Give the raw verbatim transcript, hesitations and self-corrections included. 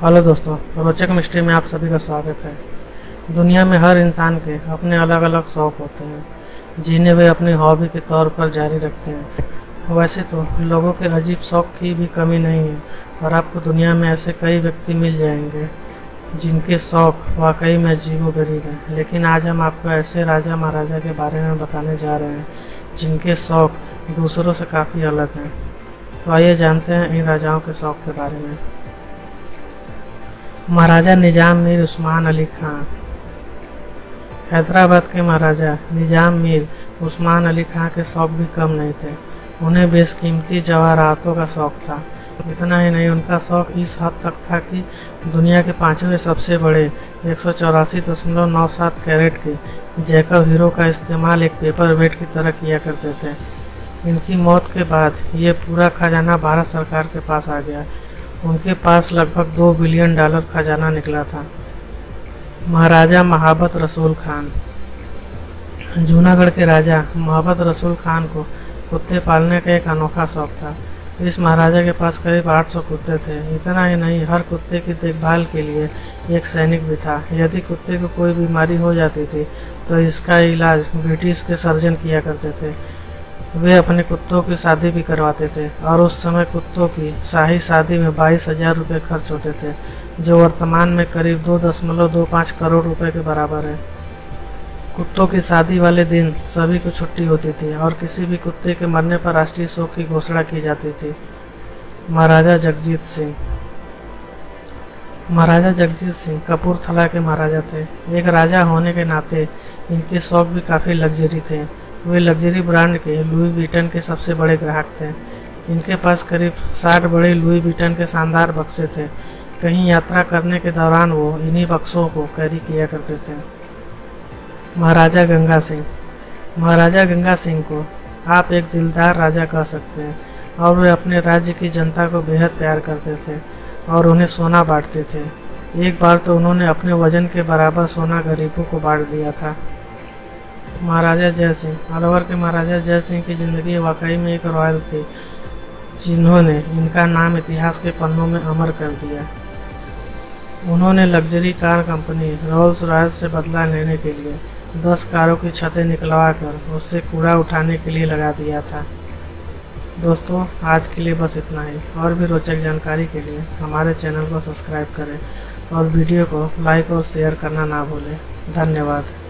Hello दोस्तों, रोचक mystery में आप सभी का स्वागत है। दुनिया में हर इंसान के अपने अलग अलग शौक़ होते हैं जिन्हें वे अपनी हॉबी के तौर पर जारी रखते हैं। वैसे तो लोगों के अजीब शौक़ की भी कमी नहीं है और आपको दुनिया में ऐसे कई व्यक्ति मिल जाएंगे जिनके शौक़ वाकई में अजीबोगरीब हैं। लेकिन आज हम आपको ऐसे राजा महाराजा के बारे में बताने जा रहे हैं जिनके शौक़ दूसरों से काफ़ी अलग हैं। तो आइए जानते हैं इन राजाओं के शौक़ के बारे में। महाराजा निज़ाम मीर उस्मान अली खां। हैदराबाद के महाराजा निज़ाम मीर उस्मान अली खां के शौक़ भी कम नहीं थे। उन्हें बेशकीमती जवाहरातों का शौक़ था। इतना ही नहीं, उनका शौक़ इस हद तक था कि दुनिया के पाँचवें सबसे बड़े एक सौ चौरासी दशमलव नौ सात कैरेट के जैकब हीरो का इस्तेमाल एक पेपर वेट की तरह किया करते थे। इनकी मौत के बाद ये पूरा खजाना भारत सरकार के पास आ गया। उनके पास लगभग दो बिलियन डॉलर खजाना निकला था। महाराजा मोहब्बत रसूल खान। जूनागढ़ के राजा मोहब्बत रसूल खान को कुत्ते पालने का एक अनोखा शौक़ था। इस महाराजा के पास करीब आठ सौ कुत्ते थे। इतना ही नहीं, हर कुत्ते की देखभाल के लिए एक सैनिक भी था। यदि कुत्ते को कोई बीमारी हो जाती थी तो इसका इलाज ब्रिटिश के सर्जन किया करते थे। वे अपने कुत्तों की शादी भी करवाते थे और उस समय कुत्तों की शाही शादी में बाईस हज़ार रुपये खर्च होते थे, जो वर्तमान में करीब दो दशमलव दो पाँच करोड़ रुपए के बराबर है। कुत्तों की शादी वाले दिन सभी को छुट्टी होती थी और किसी भी कुत्ते के मरने पर राष्ट्रीय शोक की घोषणा की जाती थी। महाराजा जगजीत सिंह। महाराजा जगजीत सिंह कपूरथला के महाराजा थे। एक राजा होने के नाते इनके शौक़ भी काफ़ी लग्जरी थे। वे लग्जरी ब्रांड के लुई विटन के सबसे बड़े ग्राहक थे। इनके पास करीब साठ बड़े लुई विटन के शानदार बक्से थे। कहीं यात्रा करने के दौरान वो इन्हीं बक्सों को कैरी किया करते थे। महाराजा गंगा सिंह। महाराजा गंगा सिंह को आप एक दिलदार राजा कह सकते हैं और वे अपने राज्य की जनता को बेहद प्यार करते थे और उन्हें सोना बांटते थे। एक बार तो उन्होंने अपने वजन के बराबर सोना गरीबों को बांट दिया था। महाराजा जय सिंह। अलवर के महाराजा जय सिंह की ज़िंदगी वाकई में एक रॉयल थी, जिन्होंने इनका नाम इतिहास के पन्नों में अमर कर दिया। उन्होंने luxury car company Rolls Royce से बदला लेने के लिए दस कारों की छतें निकलवा कर उससे कूड़ा उठाने के लिए लगा दिया था। दोस्तों, आज के लिए बस इतना ही। और भी रोचक जानकारी के लिए हमारे चैनल को सब्सक्राइब करें और वीडियो को लाइक और शेयर करना ना भूलें। धन्यवाद।